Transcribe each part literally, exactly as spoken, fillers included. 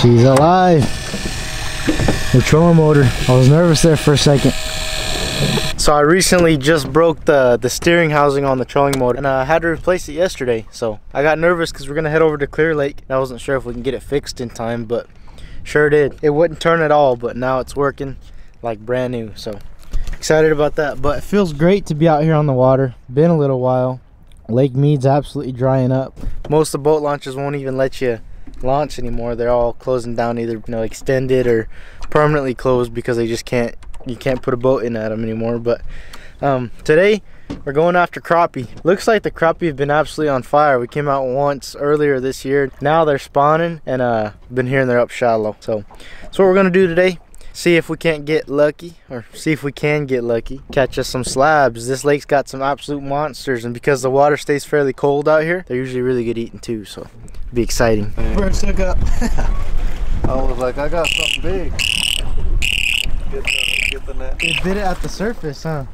She's alive. The trolling motor. I was nervous there for a second. So I recently just broke the, the steering housing on the trolling motor, and I uh, had to replace it yesterday. So I got nervous because we're going to head over to Clear Lake. And I wasn't sure if we can get it fixed in time, but sure did. It wouldn't turn at all, but now it's working like brand new. So excited about that. But it feels great to be out here on the water. Been a little while. Lake Mead's absolutely drying up. Most of the boat launches won't even let you launch anymore. They're all closing down, either you know extended or permanently closed, because they just can't, you can't put a boat in at them anymore. But um, today we're going after crappie. Looks like the crappie have been absolutely on fire. We came out once earlier this year. Now they're spawning, and uh, been hearing they're up shallow. So that's what we're gonna do today. See if we can't get lucky, or see if we can get lucky. Catch us some slabs. This lake's got some absolute monsters, and because the water stays fairly cold out here, they're usually really good eating too, so it'll be exciting. First hook up. I was like, I got something big. Get the, get the net. It did it at the surface, huh?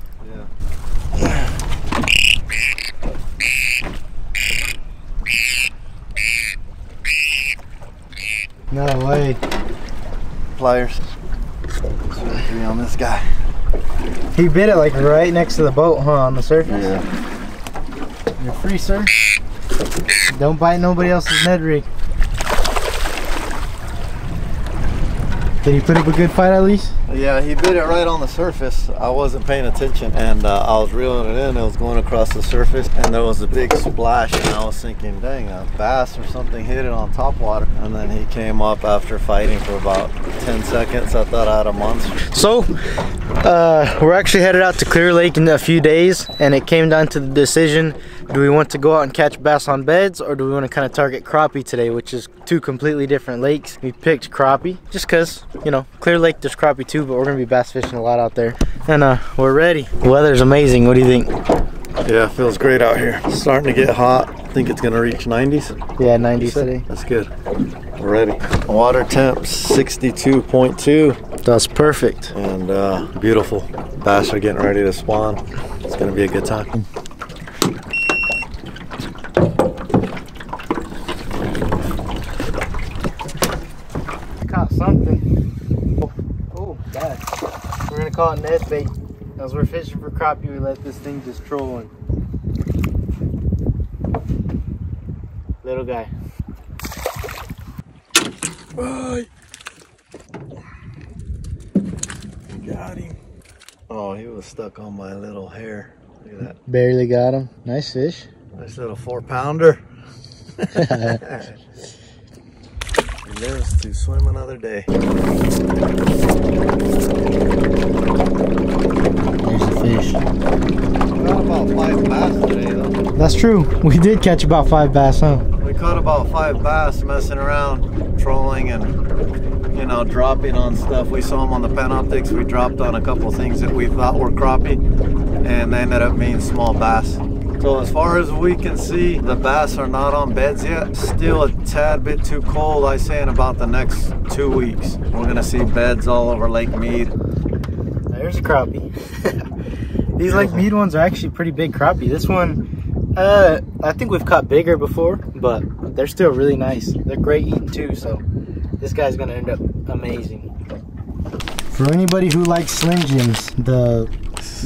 Yeah. No way. Pliers. On this guy, he bit it like right next to the boat, huh? On the surface. Yeah. You're free, sir. Don't bite nobody else's Ned rig. Did he put up a good fight at least? Yeah, he bit it right on the surface. I wasn't paying attention, and uh, I was reeling it in. It was going across the surface, and there was a big splash, and I was thinking, dang, a bass or something hit it on top water. And then he came up after fighting for about ten seconds. I thought I had a monster. So uh, we're actually headed out to Clear Lake in a few days, and it came down to the decision, do we want to go out and catch bass on beds, or do we want to kind of target crappie today, which is two completely different lakes. We picked crappie just because, you know, Clear Lake there's crappie too, but we're gonna be bass fishing a lot out there, and uh we're ready. The weather's amazing. What do you think? Yeah, it feels great out here. It's starting to get hot. I think it's gonna reach nineties. Yeah, nineties today. That's good. We're ready. Water temps sixty-two point two. That's perfect. And uh beautiful. Bass are getting ready to spawn. It's gonna be a good time. Caught net bait. As we're fishing for crappie, we let this thing just troll in. Little guy. Bye. Got him. Oh, he was stuck on my little hair. Look at that. Barely got him. Nice fish. Nice little four pounder. He lives to swim another day. Fish. We caught about five bass today, though. That's true. We did catch about five bass, huh? We caught about five bass messing around, trolling, and you know, dropping on stuff. We saw them on the Panoptix. We dropped on a couple things that we thought were crappie, and they ended up being small bass. So as far as we can see, the bass are not on beds yet. Still a tad bit too cold, I say, in about the next two weeks. We're gonna see beds all over Lake Mead. There's a crappie. These Lake Mead ones are actually pretty big crappie. This one, uh, I think we've caught bigger before, but they're still really nice. They're great eating too, so this guy's gonna end up amazing. For anybody who likes Slim Jims, the,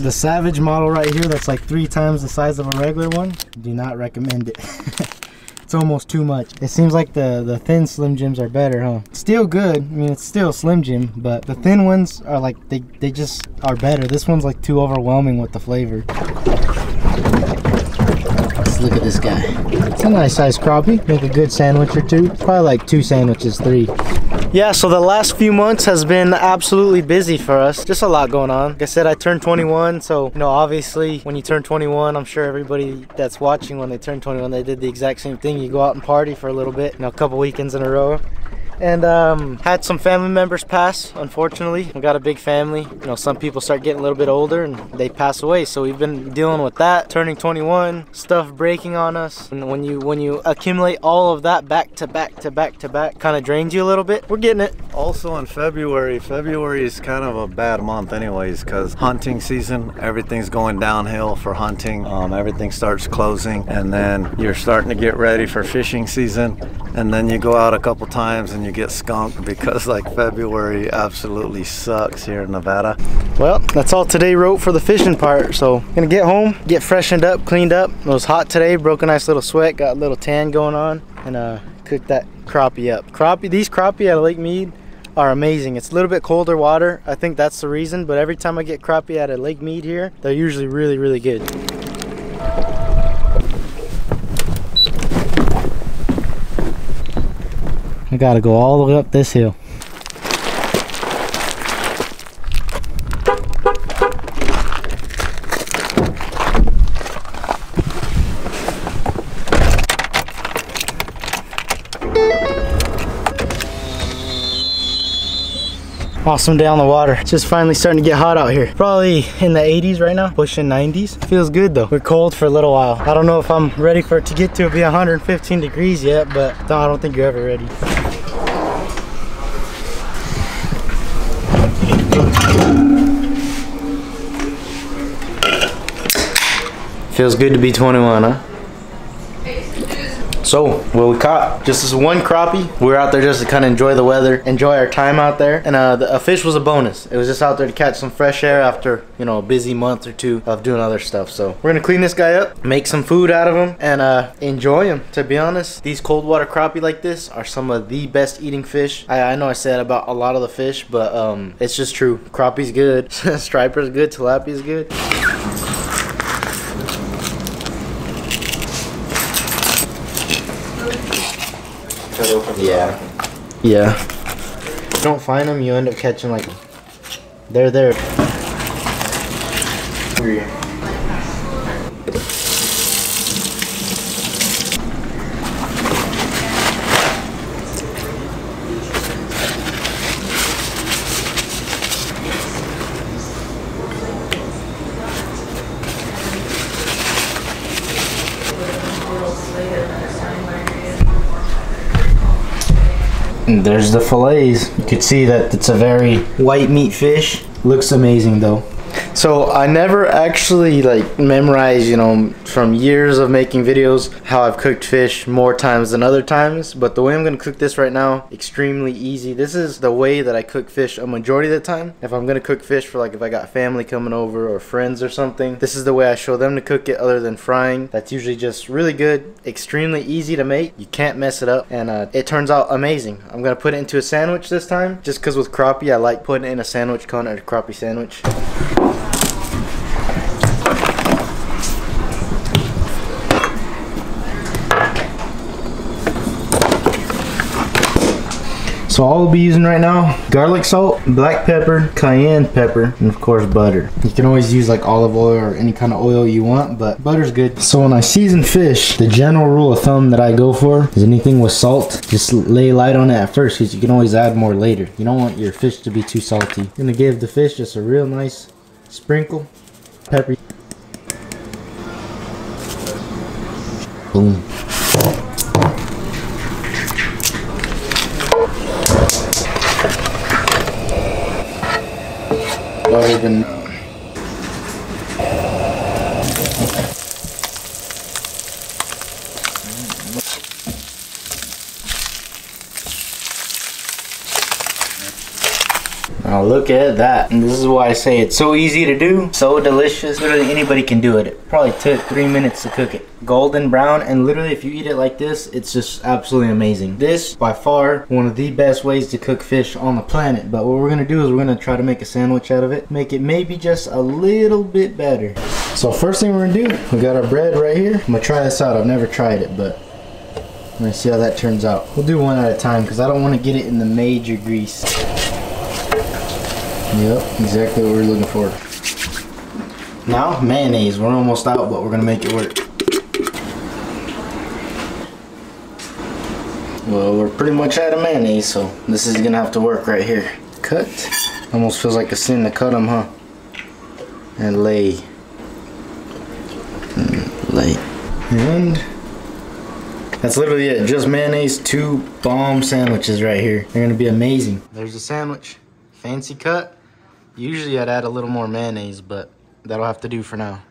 the Savage model right here that's like three times the size of a regular one, do not recommend it. It's almost too much. It seems like the, the thin Slim Jims are better, huh? Still good. I mean, it's still Slim Jim, but the thin ones are like, they, they just are better. This one's like too overwhelming with the flavor. Let's look at this guy. It's a nice size crappie. Make a good sandwich or two. Probably like two sandwiches, three. Yeah, so the last few months has been absolutely busy for us. Just a lot going on. Like I said, I turned twenty-one, so, you know, obviously when you turn twenty-one, I'm sure everybody that's watching when they turn twenty-one, they did the exact same thing. You go out and party for a little bit, you know, a couple weekends in a row. and um, had some family members pass, unfortunately. We've got a big family. You know, some people start getting a little bit older and they pass away, so we've been dealing with that. Turning twenty-one, stuff breaking on us. And when you, when you accumulate all of that back to back to back to back, kind of drains you a little bit. We're getting it. Also in February, February is kind of a bad month anyways, because hunting season, everything's going downhill for hunting. Um, everything starts closing, and then you're starting to get ready for fishing season, and then you go out a couple times and you get skunked because like February absolutely sucks here in Nevada. Well, that's all today wrote for the fishing part, so gonna get home, get freshened up, cleaned up. It was hot today, broke a nice little sweat, got a little tan going on, and uh, cooked that crappie up. Crappie, these crappie out of Lake Mead are amazing. It's a little bit colder water, I think that's the reason, but every time I get crappie out of Lake Mead here, they're usually really, really good. I gotta go all the way up this hill. Awesome day on the water. Just finally starting to get hot out here. Probably in the eighties right now, pushing nineties. Feels good though. We're cold for a little while. I don't know if I'm ready for it to get to it be one hundred fifteen degrees yet, but no, I don't think you're ever ready. Feels good to be twenty-one, huh? So, well, we caught just this one crappie. We were out there just to kind of enjoy the weather, enjoy our time out there, and uh, the, a fish was a bonus. It was just out there to catch some fresh air after, you know, a busy month or two of doing other stuff. So we're gonna clean this guy up, make some food out of him, and uh, enjoy him. To be honest, these cold water crappie like this are some of the best eating fish. I, I know I said about a lot of the fish, but um, it's just true. Crappie's good, striper's good, tilapia's good. Yeah, yeah. If you don't find them, you end up catching like they're there. And there's the fillets. You could see that it's a very white meat fish. Looks amazing though. So I never actually like memorize, you know, from years of making videos how I've cooked fish more times than other times, but the way I'm gonna cook this right now, extremely easy. This is the way that I cook fish a majority of the time. If I'm gonna cook fish for like if I got family coming over or friends or something, this is the way I show them to cook it other than frying. That's usually just really good, extremely easy to make. You can't mess it up, and uh, it turns out amazing. I'm gonna put it into a sandwich this time, just cause with crappie I like putting it in a sandwich, calling it a crappie sandwich. So all I'll be using right now, garlic salt, black pepper, cayenne pepper, and of course butter. You can always use like olive oil or any kind of oil you want, but butter's good. So when I season fish, the general rule of thumb that I go for is anything with salt, just lay light on it at first because you can always add more later. You don't want your fish to be too salty. I'm gonna give the fish just a real nice sprinkle, pepper. Boom. Even. Now look at that, and this is why I say it's so easy to do, so delicious. Literally anybody can do it. It probably took three minutes to cook it. Golden brown, and literally if you eat it like this, it's just absolutely amazing. This by far one of the best ways to cook fish on the planet, but what we're gonna do is we're gonna try to make a sandwich out of it, make it maybe just a little bit better. So first thing we're gonna do, we got our bread right here. I'm gonna try this out. I've never tried it, but I'm gonna see how that turns out. We'll do one at a time because I don't want to get it in the major grease. Yep, exactly what we're looking for. Now mayonnaise, we're almost out, but we're gonna make it work. Well, we're pretty much out of mayonnaise, so this is gonna have to work right here. Cut. Almost feels like a sin to cut them, huh? And lay. And lay. And that's literally it. Just mayonnaise, two bomb sandwiches right here. They're gonna be amazing. There's a sandwich. Fancy cut. Usually I'd add a little more mayonnaise, but that'll have to do for now.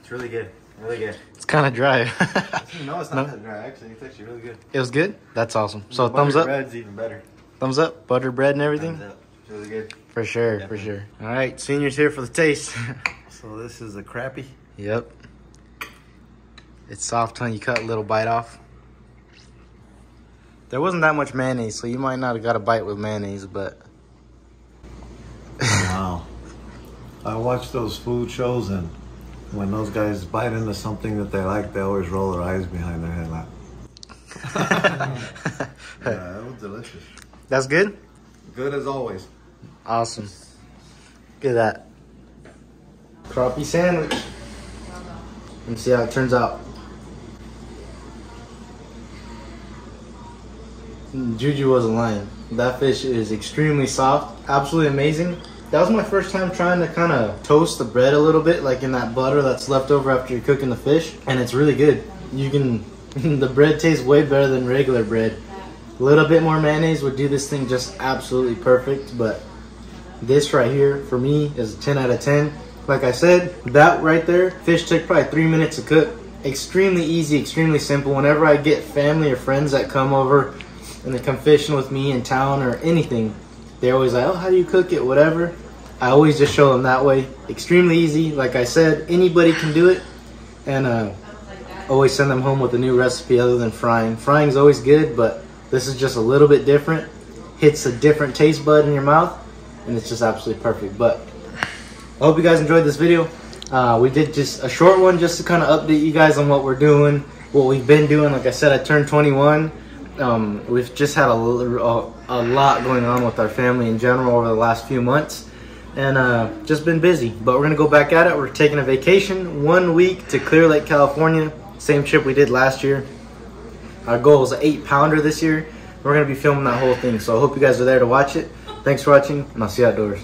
It's really good. Really good. It's kind of dry. No, it's not no. that dry, actually. It's actually really good. It was good? That's awesome. So, thumbs up. Butter bread's even better. Thumbs up. Butter bread and everything? Thumbs up. It's really good. For sure, Definitely. for sure. All right, Senior's here for the taste. So, this is a Crappie. Yep. It's soft, huh? You cut a little bite off. There wasn't that much mayonnaise, so you might not have got a bite with mayonnaise, but... Wow. I watch those food shows and... when those guys bite into something that they like, they always roll their eyes behind their head like. Yeah, that was delicious. That's good? Good as always. Awesome. Look at that. Crappie sandwich. Let's see how it turns out. Juju wasn't lying. That fish is extremely soft. Absolutely amazing. That was my first time trying to kind of toast the bread a little bit, like in that butter that's left over after you're cooking the fish. And it's really good. You can, the bread tastes way better than regular bread. A little bit more mayonnaise would do this thing just absolutely perfect. But this right here, for me, is a ten out of ten. Like I said, that right there, fish took probably three minutes to cook. Extremely easy, extremely simple. Whenever I get family or friends that come over and they come fishing with me in town or anything, they're always like, oh, how do you cook it, whatever. I always just show them that way. Extremely easy, like I said, anybody can do it. And uh, always send them home with a new recipe other than frying. Frying's always good, but this is just a little bit different. Hits a different taste bud in your mouth, and it's just absolutely perfect. But I hope you guys enjoyed this video. Uh, we did just a short one just to kind of update you guys on what we're doing, what we've been doing. Like I said, I turned twenty-one. Um, we've just had a, a, a lot going on with our family in general over the last few months, and uh, just been busy, but we're gonna go back at it. We're taking a vacation one week to Clear Lake, California, same trip we did last year. Our goal is an eight pounder this year. We're gonna be filming that whole thing, so I hope you guys are there to watch it. Thanks for watching, and I'll see you outdoors.